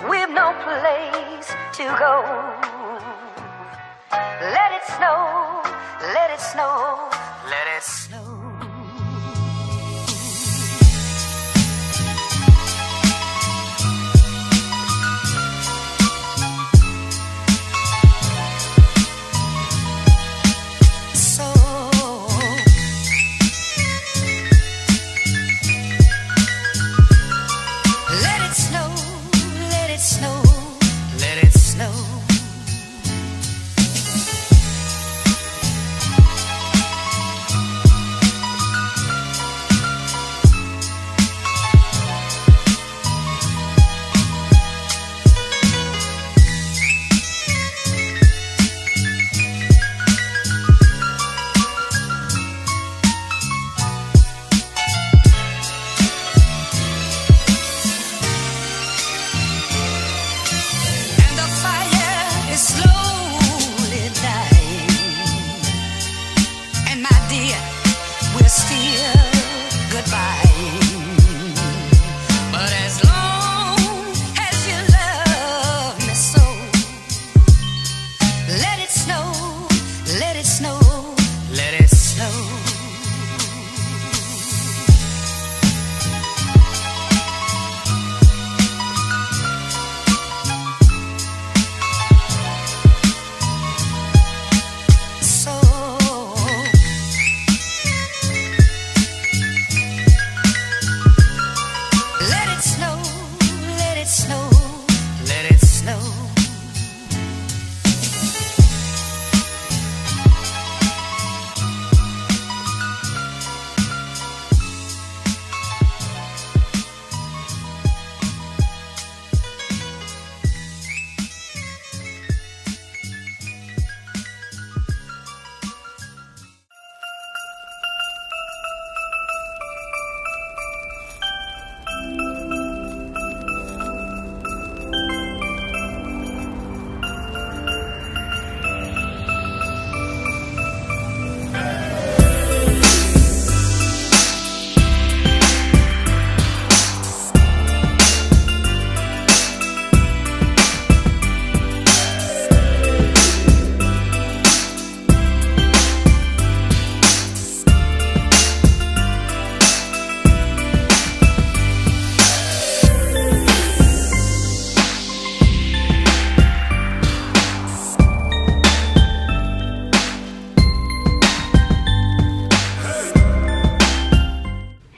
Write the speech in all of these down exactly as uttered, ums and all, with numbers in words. place with no place to go. Let it snow, let it snow, let it snow.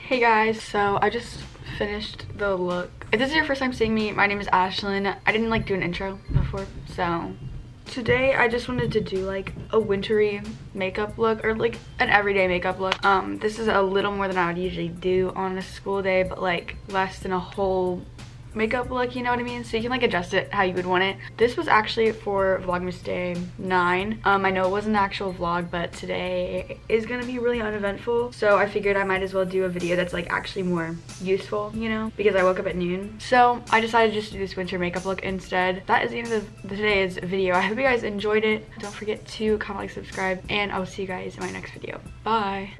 Hey guys, so I just finished the look. If this is your first time seeing me, my name is Ashlyn. I didn't like do an intro before, so today I just wanted to do like a wintry makeup look, or like an everyday makeup look. Um, this is a little more than I would usually do on a school day, but like less than a whole makeup look, you know what I mean? So you can like adjust it how you would want it. This was actually for Vlogmas day nine. Um, I know it wasn't an actual vlog, but today is gonna be really uneventful. So I figured I might as well do a video that's like actually more useful, you know, because I woke up at noon. So I decided just to do this winter makeup look instead. That is the end of the, today's video. I hope you guys enjoyed it. Don't forget to comment, like, subscribe, and I'll see you guys in my next video. Bye.